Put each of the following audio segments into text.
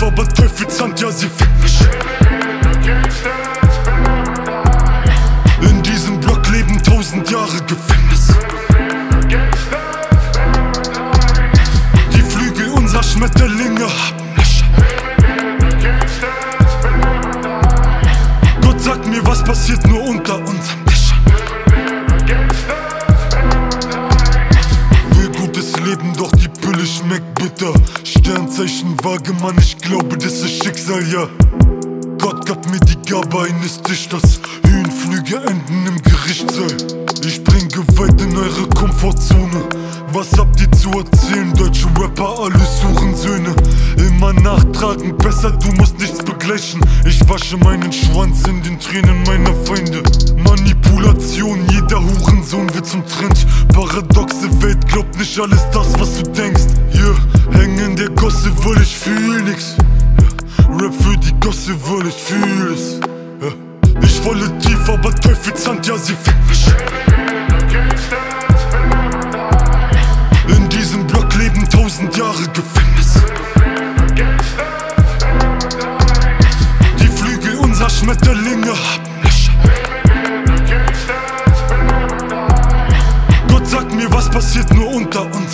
فبتكفي تسانتيازي fickt mich. In diesem Block leben 1000 Jahre Gefängnis. Die Flügel unserer Schmetterlinge haben Löcher. Gott sagt mir, was passiert nur unter unserem Tisch. Will gutes Leben, doch die Pille schmeckt bitter. Sternzeichen Waage, Mann, ich glaube, das ist Schicksal, ja. Gott gab mir die Gabe eines Dichters. Höhenflüge enden im Gerichtssaal. Ich bringe weit in eure Komfortzone. Was habt ihr zu erzählen? Deutsche Rapper, alle Hurensöhne. Immer nachtragen, besser, du musst nichts begleichen. Ich wasche meinen Schwanz in den Tränen meiner Feinde. Manipulation, jeder Hurensohn wird zum Trend. Paradoxe Welt, glaubt nicht alles das, was du denkst. Yeah, häng in der Gosse, weil ich fühl nix. Rap für die Gosse, weil ich fühl es. Yeah. Ich falle tief, aber Teufel Zand, ja, sie fickt mich. In diesem Block leben 1000 Jahre Gefängnis. Die Flügel unserer Schmetterlinge haben Löcher. Gott sagt mir, was passiert nur unter uns.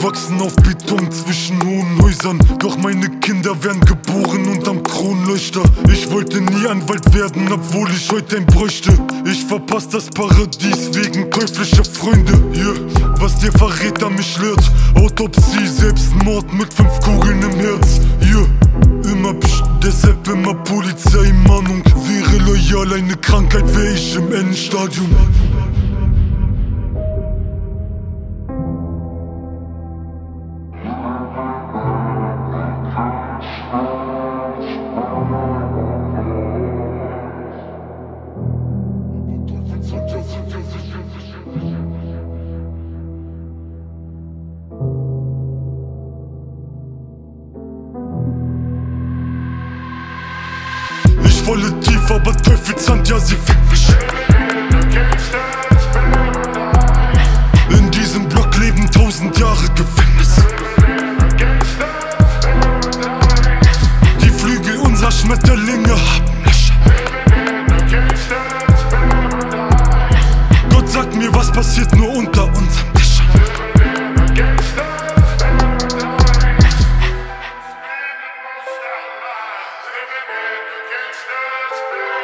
Wachsen auf Beton zwischen hohen Häusern. Doch meine Kinder werden geboren unterm Kronleuchter. Ich wollte nie Anwalt werden, obwohl ich heute einen bräuchte. Ich verpasse das Paradies wegen teuflischer Freunde. Yeah, was der Verräter mich lehrt. Autopsie, Selbstmord mit 5 Kugeln im Herz. Yeah, immer psst, deshalb immer Polizeimahnung. Wäre loyal, eine Krankheit wäre ich im Endstadium. Ich falle tief, aber Teufel Zand, ja, sie fickt mich. In diesem Block leben 1000 Jahre Gefängnis. Die Flügel unserer Schmetterlinge haben Löcher. Gott sagt mir, was passiert nur unter unserem Tisch. Let's go.